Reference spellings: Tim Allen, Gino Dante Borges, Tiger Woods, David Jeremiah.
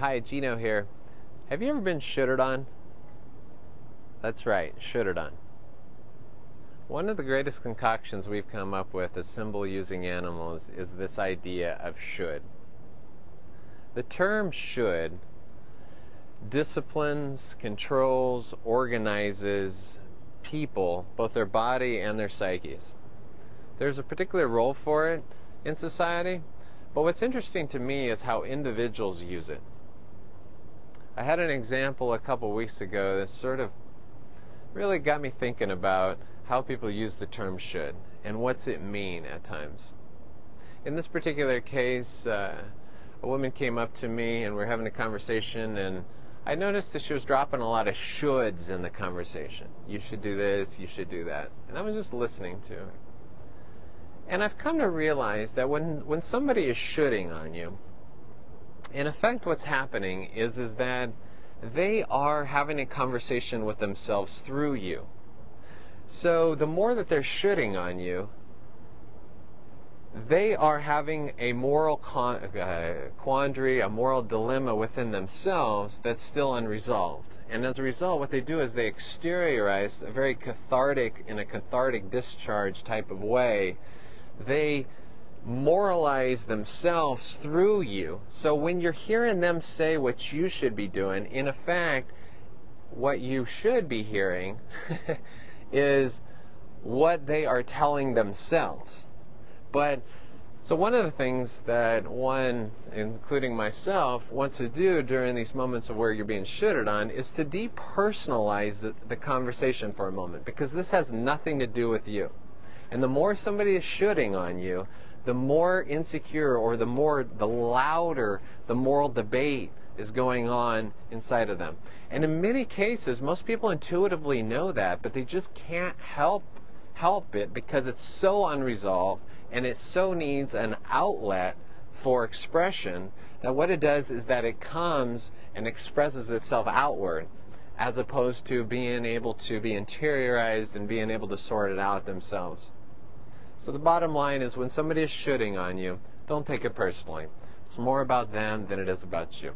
Hi, Gino here. Have you ever been shittered on? That's right, shittered on. One of the greatest concoctions we've come up with as symbol using animals is this idea of should. The term should disciplines, controls, organizes people, both their body and their psyches. There's a particular role for it in society, but what's interesting to me is how individuals use it. I had an example a couple weeks ago that sort of really got me thinking about how people use the term should and what's it mean at times. In this particular case, a woman came up to me and we're having a conversation, and I noticed that she was dropping a lot of shoulds in the conversation. You should do this, you should do that. And I was just listening to her. And I've come to realize that when somebody is shoulding on you, in effect what's happening is that they are having a conversation with themselves through you. So the more that they're shoulding on you, they are having a moral quandary, a moral dilemma within themselves that's still unresolved. And as a result, what they do is they exteriorize a very cathartic, in a cathartic discharge type of way. They moralize themselves through you. So when you're hearing them say what you should be doing, in effect, what you should be hearing is what they are telling themselves. But so one of the things that one, including myself, wants to do during these moments of where you're being shitted on is to depersonalize the conversation for a moment, because this has nothing to do with you. And the more somebody is shitting on you, the more insecure or the louder the moral debate is going on inside of them. And in many cases, most people intuitively know that, but they just can't help it because it's so unresolved and it so needs an outlet for expression that what it does is that it comes and expresses itself outward, as opposed to being able to be interiorized and being able to sort it out themselves. So the bottom line is, when somebody is shitting on you, don't take it personally. It's more about them than it is about you.